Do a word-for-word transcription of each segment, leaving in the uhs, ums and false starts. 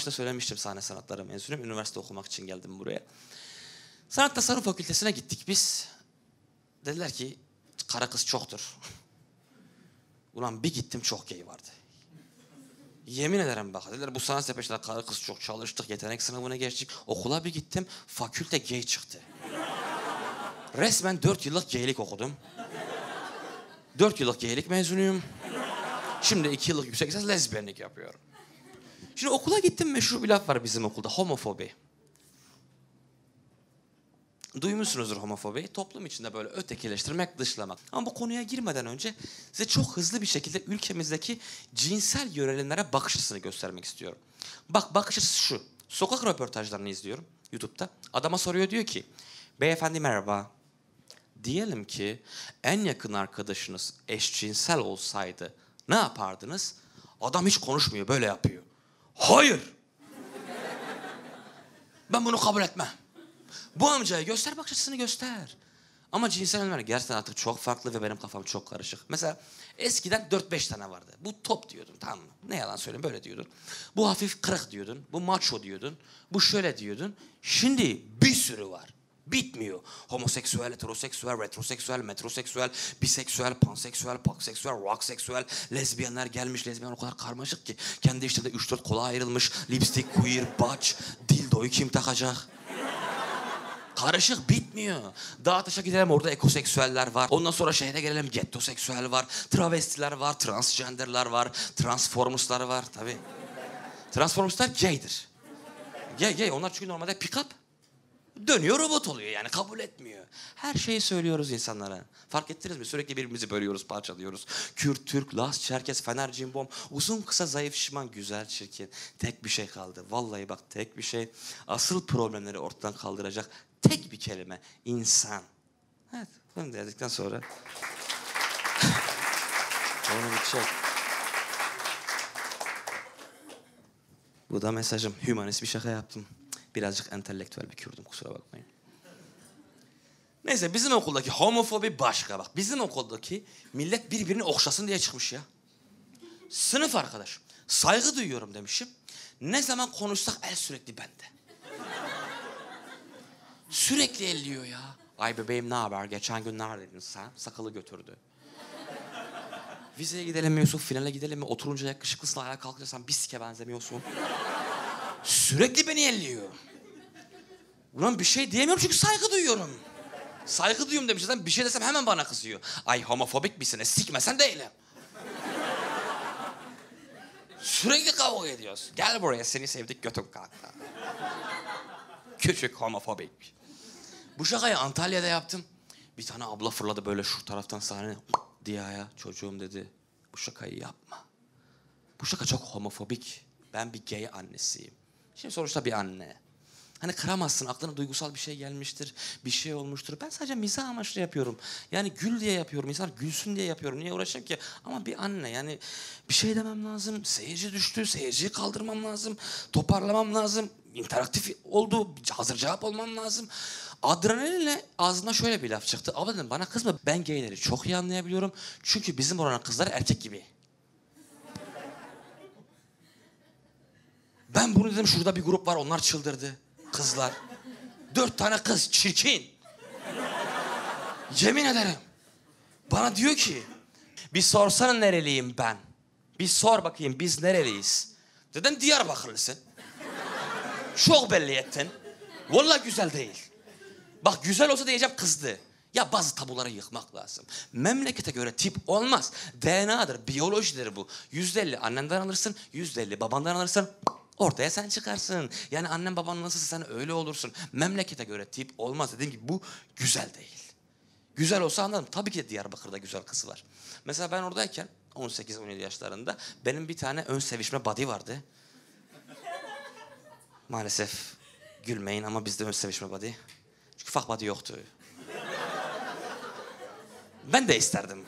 başta söylemiştim, sahne sanatları mezunuyum. Üniversite okumak için geldim buraya. Sanat Tasarım Fakültesine gittik biz. Dediler ki kara kız çoktur. Ulan bir gittim, çok gay vardı. Yemin ederim bak, dediler bu sanat sepetinde kara kız çok, çalıştık, yetenek sınavına geçtik. Okula bir gittim, fakülte gay çıktı. Resmen dört yıllık gaylik okudum. Dört yıllık gaylik mezunuyum. Şimdi iki yıllık yüksek lisans lezbiyenlik yapıyorum. Şimdi okula gittim, meşhur bir laf var bizim okulda, homofobi. Duymuşsunuzdur homofobiyi. Toplum içinde böyle ötekileştirmek, dışlamak. Ama bu konuya girmeden önce size çok hızlı bir şekilde ülkemizdeki cinsel yönelimlere bakış açısını göstermek istiyorum. Bak, bakış açısı şu. Sokak röportajlarını izliyorum YouTube'da. Adama soruyor, diyor ki beyefendi merhaba. Diyelim ki en yakın arkadaşınız eşcinsel olsaydı ne yapardınız? Adam hiç konuşmuyor, böyle yapıyor. Hayır! Ben bunu kabul etmem. Bu amcaya göster, bakış açısını göster. Ama cinsel yönelimler gerçekten artık çok farklı ve benim kafam çok karışık. Mesela eskiden dört beş tane vardı. Bu top diyordun, tamam mı? Ne yalan söyleyeyim, böyle diyordun. Bu hafif kırık diyordun, bu macho diyordun, bu şöyle diyordun. Şimdi bir sürü var. Bitmiyor. Homoseksüel, heteroseksüel, retroseksüel, metroseksüel, biseksüel, panseksüel, pakseksüel, rockseksüel, lezbiyenler gelmiş. Lezbiyen o kadar karmaşık ki kendi içinde üç dört kola ayrılmış. Lipstick, queer, baç, dildoyu kim takacak? Karışık, bitmiyor. Daha taşa gidelim, orada ekoseksüeller var. Ondan sonra şehre gelelim, gettoseksüel var. Travestiler var, transgenderler var, transformuslar var tabii. Transformuslar gaydir. Gay gay, onlar çünkü normalde pick-up. Dönüyor, robot oluyor yani, kabul etmiyor. Her şeyi söylüyoruz insanlara. Fark ettiniz mi? Sürekli birbirimizi bölüyoruz, parçalıyoruz. Kürt, Türk, Laz, Çerkes, Fener, Cimbom. Uzun, kısa, zayıf, şişman, güzel, çirkin. Tek bir şey kaldı. Vallahi bak, tek bir şey. Asıl problemleri ortadan kaldıracak tek bir kelime. İnsan. Evet, bunu dedikten sonra... Onu bitecek. Bu da mesajım. Hümanist bir şaka yaptım. Birazcık entelektüel bir Kürdüm, kusura bakmayın. Neyse, bizim okuldaki homofobi başka bak. Bizim okuldaki millet birbirini okşasın diye çıkmış ya. Sınıf arkadaşım, saygı duyuyorum demişim. Ne zaman konuşsak el sürekli bende. Sürekli elliyor ya. Ay bebeğim ne haber? Geçen gün neredeydin sen? Sakalı götürdü. Vizeye gidelim mi Yusuf? Finale gidelim mi? Oturunca yakışıklısın, ayağa kalkacaksan bir sike benzemiyorsun. Sürekli beni elliyor. Ulan bir şey diyemiyorum çünkü saygı duyuyorum. Saygı duyuyorum demiştim. Bir şey desem hemen bana kızıyor. Ay homofobik misin? Sikmesen değilim. Sürekli kavga ediyoruz. Gel buraya, seni sevdik, götün kalktı. Küçük homofobik. Bu şakayı Antalya'da yaptım. Bir tane abla fırladı böyle şu taraftan sahneye diye ayağa. Çocuğum dedi, bu şakayı yapma. Bu şaka çok homofobik. Ben bir gay annesiyim. Şimdi sonuçta bir anne. Hani kıramazsın, aklına duygusal bir şey gelmiştir, bir şey olmuştur. Ben sadece mizah amaçlı yapıyorum. Yani gül diye yapıyorum, insan gülsün diye yapıyorum. Niye uğraşayım ki? Ama bir anne, yani bir şey demem lazım. Seyirci düştü, seyirciyi kaldırmam lazım. Toparlamam lazım. İnteraktif oldu, hazır cevap olmam lazım. Adrenalinle ağzından şöyle bir laf çıktı. Abla dedim, bana kızma, ben gayleri çok iyi anlayabiliyorum. Çünkü bizim oranın kızları erkek gibi. Ben bunu dedim, şurada bir grup var, onlar çıldırdı. Kızlar. Dört tane kız, çirkin. Yemin ederim. Bana diyor ki, bir sorsana nereliyim ben. Bir sor bakayım, biz nereliyiz? Dedim, Diyarbakırlısın. Çok belli ettin. Vallahi güzel değil. Bak, güzel olsa diyeceğim, kızdı. Ya bazı tabuları yıkmak lazım. Memlekete göre tip olmaz. D N A'dır, biyolojidir bu. Yüzde elli annenden alırsın, yüzde elli babandan alırsın. Ortaya sen çıkarsın. Yani annen baban nasılsa sen öyle olursun. Memlekete göre tip olmaz. Dediğim gibi bu güzel değil. Güzel olsa anladım. Tabii ki de Diyarbakır'da güzel kızı var. Mesela ben oradayken on sekiz on yedi yaşlarında benim bir tane ön sevişme body vardı. Maalesef gülmeyin ama bizde ön sevişme body. Çünkü fuck body yoktu. Ben de isterdim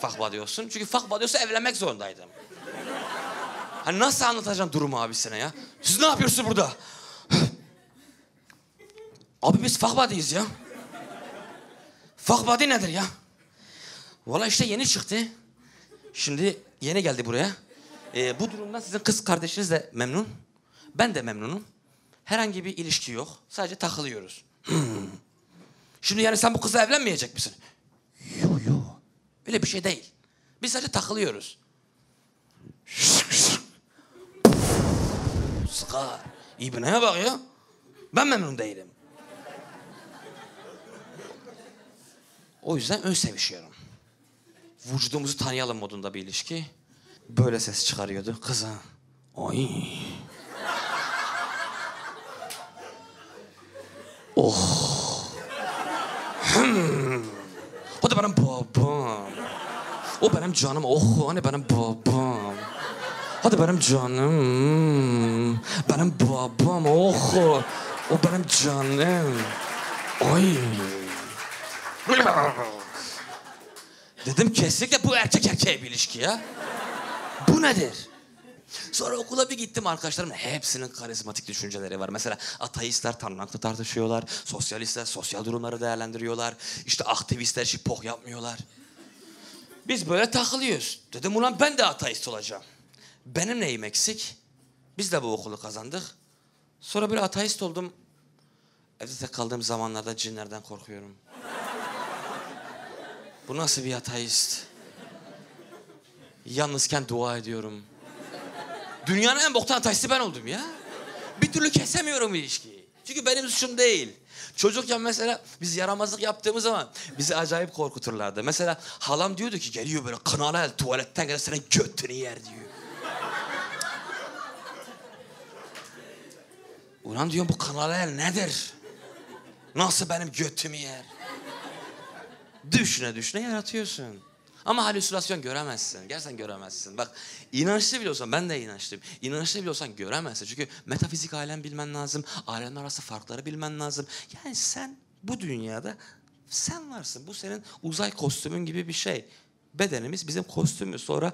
fuck body olsun. Çünkü fuck body olsa evlenmek zorundaydım. Hani nasıl anlatacağım durumu abisine ya? Siz ne yapıyorsunuz burada? Abi biz fuck body'yiz ya. Fuck body nedir ya? Valla işte yeni çıktı. Şimdi yeni geldi buraya. Ee, bu durumdan sizin kız kardeşiniz de memnun. Ben de memnunum. Herhangi bir ilişki yok. Sadece takılıyoruz. Şimdi yani sen bu kızla evlenmeyecek misin? Yo yo. Öyle bir şey değil. Biz sadece takılıyoruz. Sıkar. İbneye bak ya. Ben memnun değilim. O yüzden ön sevişiyorum. Vücudumuzu tanıyalım modunda bir ilişki. Böyle ses çıkarıyordu. Kıza. Oy. Oh. Hmm. O da benim babam. O benim canım. Oh, anne benim babam. O da benim canım. Benim babam. Oh. O benim canım. Oy. Dedim kesinlikle bu erkek erkeğe bir ilişki ya. Bu nedir? Sonra okula bir gittim, arkadaşlarım hepsinin karizmatik düşünceleri var. Mesela ateistler Tanrı'nakla tartışıyorlar. Sosyalistler sosyal durumları değerlendiriyorlar. İşte aktivistler şipoh yapmıyorlar. Biz böyle takılıyoruz. Dedim ulan ben de ateist olacağım. Benim neyim eksik? Biz de bu okulu kazandık. Sonra böyle ateist oldum. Evde tek kaldığım zamanlarda cinlerden korkuyorum. Bu nasıl bir ateist? Yalnızken dua ediyorum. Dünyanın en boktan ateisti ben oldum ya. Bir türlü kesemiyorum ilişkiyi. Çünkü benim suçum değil. Çocukken mesela biz yaramazlık yaptığımız zaman bizi acayip korkuturlardı. Mesela halam diyordu ki geliyor böyle kınalı el tuvaletten gelen senin götünü yer diyor. Ulan diyorum bu kınalı el nedir? Nasıl benim götümü yer? Düşüne düşüne yaratıyorsun. Ama halüsinasyon göremezsin. Gerçekten göremezsin. Bak inançlı bile olsan, ben de inançlıyım. İnançlı bile olsan göremezsin. Çünkü metafizik alem bilmen lazım. Alemler arası farkları bilmen lazım. Yani sen bu dünyada sen varsın. Bu senin uzay kostümün gibi bir şey. Bedenimiz bizim kostümümüz. Sonra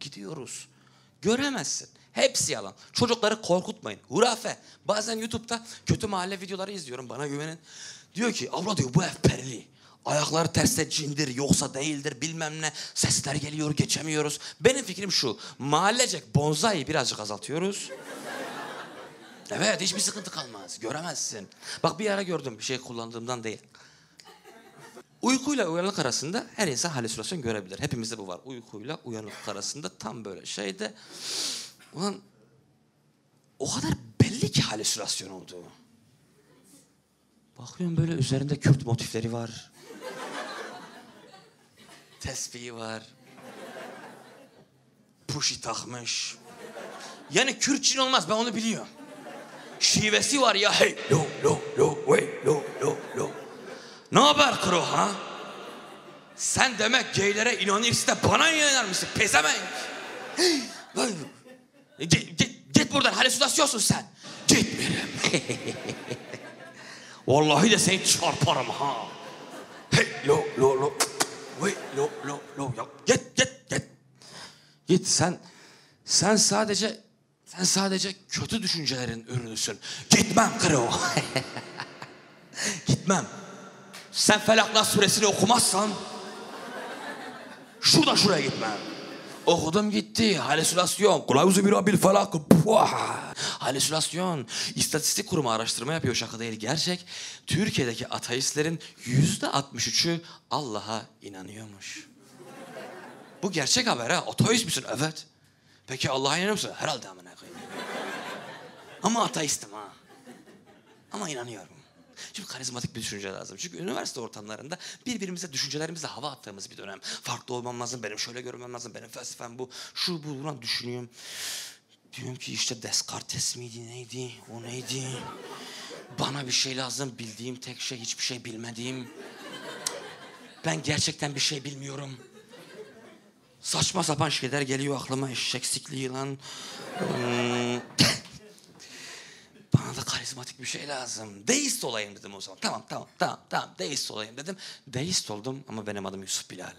gidiyoruz. Göremezsin. Hepsi yalan. Çocukları korkutmayın. Hurafe. Bazen YouTube'da kötü mahalle videoları izliyorum. Bana güvenin. Diyor ki abla diyor bu ev perili. Ayakları terse cindir, yoksa değildir, bilmem ne. Sesler geliyor, geçemiyoruz. Benim fikrim şu, mahallecek bonzayı birazcık azaltıyoruz. Evet, hiçbir sıkıntı kalmaz, göremezsin. Bak bir ara gördüm, bir şey kullandığımdan değil. Uykuyla uyanık arasında her insan halüsinasyon görebilir. Hepimizde bu var. Uykuyla uyanıklık arasında tam böyle şeyde... Ulan... O kadar belli ki halüsinasyon olduğu. Bakıyorum böyle üzerinde Kürt motifleri var. Tesbihi var. Puşi takmış. Yani Kürtçin olmaz, ben onu biliyorum. Şivesi var ya hey lo lo lo hey lo lo lo. Ne haber kro ha? Sen demek geylere inanıyorsun da bana inanır mısın? Pezevenk. Git git git buradan, halüsinasyonsun sen. Git benim. Vallahi de seni çarparım ha. Hey lo lo lo. Hey lo lo lo. Git git git. Git sen. Sen sadece sen sadece kötü düşüncelerin ürünüsün. Gitmem kro. Gitmem. Sen Felaklah suresini okumazsan şurada şuraya gitmem. Okudum gitti. Halüsinasyon. Kulayuzu bir abil felak. Halüsinasyon. İstatistik kurumu araştırma yapıyor. Şaka değil, gerçek. Türkiye'deki ateistlerin yüzde altmış üçü Allah'a inanıyormuş. Bu gerçek haber ha. Ateist misin? Evet. Peki Allah'a inanıyor musun? Herhalde amına koyayım. Ama ateistim ha. Ama inanıyorum. Şimdi karizmatik bir düşünce lazım. Çünkü üniversite ortamlarında birbirimize düşüncelerimizle hava attığımız bir dönem. Farklı olmam lazım, benim şöyle görmem lazım, benim felsefem bu, şu bu, ulan düşünüyorum. Diyorum ki işte Descartes miydi, neydi, o neydi? Bana bir şey lazım, bildiğim tek şey, hiçbir şey bilmediğim. Ben gerçekten bir şey bilmiyorum. Saçma sapan şeyler geliyor aklıma, eşek sikliği lan. Hmm. Bana da karizmatik bir şey lazım. Deist olayım dedim o zaman. Tamam, tamam, tamam, tamam. Deist olayım dedim. Deist oldum ama benim adım Yusuf Bilal.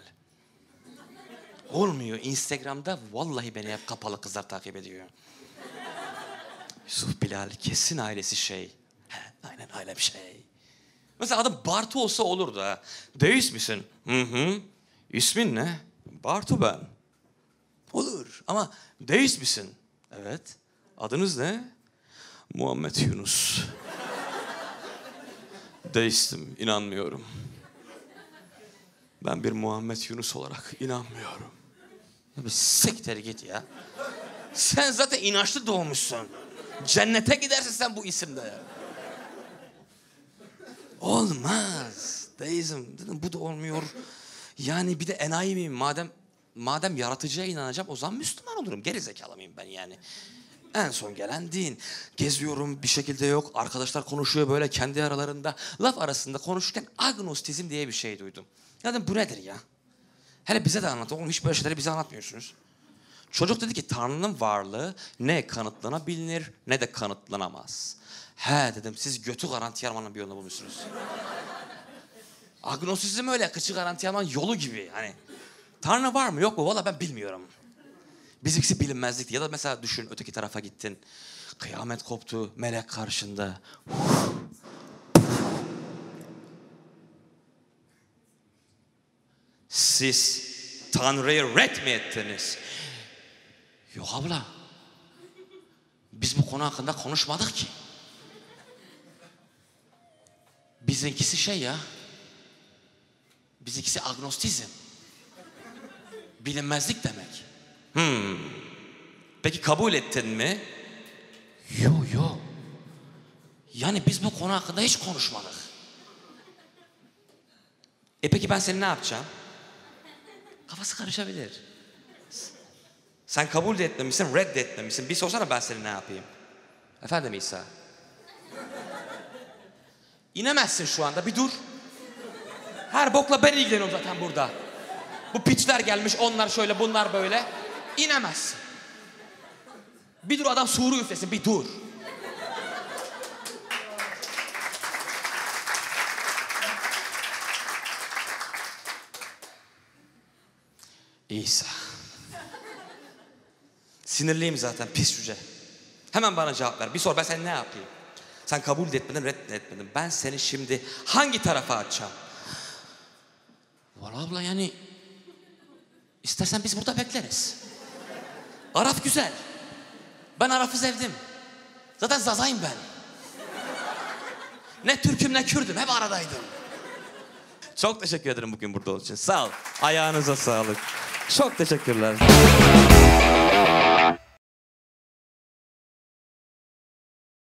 Olmuyor. Instagram'da vallahi beni hep kapalı kızlar takip ediyor. Yusuf Bilal kesin ailesi şey. He, aynen ailem şey. Mesela adım Bartu olsa olurdu ha. Deist misin? Hı hı. İsmin ne? Bartu ben. Olur ama deist misin? Evet. Adınız ne? Muhammed Yunus. Deistim, inanmıyorum. Ben bir Muhammed Yunus olarak inanmıyorum. Abi siktir git ya. Sen zaten inançlı doğmuşsun. Cennete gidersin sen bu isimde ya. Olmaz. Deizm. Dedim bu da olmuyor. Yani bir de enayi miyim? Madem madem yaratıcıya inanacağım o zaman Müslüman olurum. Gerizekalı mıyım ben yani? En son gelen din. Geziyorum bir şekilde yok. Arkadaşlar konuşuyor böyle kendi aralarında. Laf arasında konuşurken agnostizm diye bir şey duydum. Ya dedim bu nedir ya? Hele bize de anlatın. Oğlum hiç böyle şeyleri bize anlatmıyorsunuz. Çocuk dedi ki Tanrı'nın varlığı ne kanıtlanabilir ne de kanıtlanamaz. He dedim siz götü garanti almanın bir yolunu bulmuşsunuz. Agnosizm öyle kıçı garanti almanın yolu gibi hani. Tanrı var mı yok mu valla ben bilmiyorum. Bizimkisi bilinmezlikti. Ya da mesela düşün öteki tarafa gittin. Kıyamet koptu melek karşında. Siz Tanrı'yı ret mi ettiniz? Yok abla. Biz bu konu hakkında konuşmadık ki. Bizinkisi şey ya. Bizinkisi agnostizm. Bilinmezlik demek. Hmm. Peki kabul ettin mi? Yok yok. Yani biz bu konu hakkında hiç konuşmadık. E peki ben seni ne yapacağım? Kafası karışabilir. Sen kabul de etmemişsin, reddetmemişsin. Bir sorsana ben seni ne yapayım? Efendim İsa? İnemezsin şu anda, bir dur. Her bokla ben ilgileniyorum zaten burada. Bu piçler gelmiş, onlar şöyle, bunlar böyle. İnemezsin. Bir dur adam suğuru üflesin, bir dur. İsa. Sinirliyim zaten pis cüce. Hemen bana cevap ver. Bir sor ben sen ne yapayım? Sen kabul de etmedin, reddetmedin. Ben seni şimdi hangi tarafa atacağım? Vallahi abla yani istersen biz burada bekleriz. Araf güzel. Ben Araf'ı sevdim. Zaten Zazay'ım ben. Ne Türk'üm ne Kürd'üm. Hep aradaydım. Çok teşekkür ederim bugün burada olduğun için. Sağ ol. Ayağınıza sağlık. Çok teşekkürler.